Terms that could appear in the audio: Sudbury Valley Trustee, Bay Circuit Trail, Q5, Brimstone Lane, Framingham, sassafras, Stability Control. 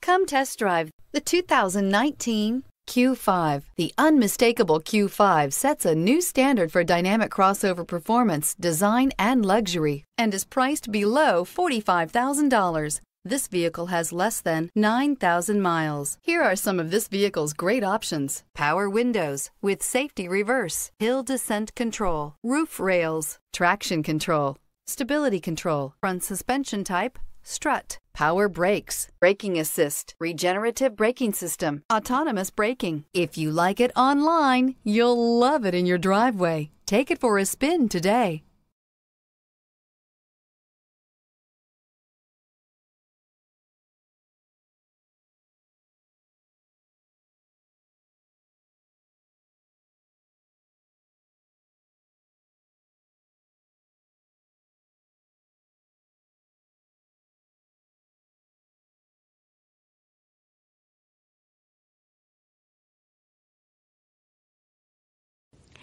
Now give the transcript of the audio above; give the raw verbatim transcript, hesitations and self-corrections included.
Come test drive the two thousand nineteen Q five. The unmistakable Q five sets a new standard for dynamic crossover performance, design, and luxury, and is priced below forty-five thousand dollars. This vehicle has less than nine thousand miles. Here are some of this vehicle's great options: power windows with safety reverse, hill descent control, roof rails, traction control, stability control, front suspension type, strut, power brakes, braking assist, regenerative braking system, autonomous braking. If you like it online, you'll love it in your driveway. Take it for a spin today.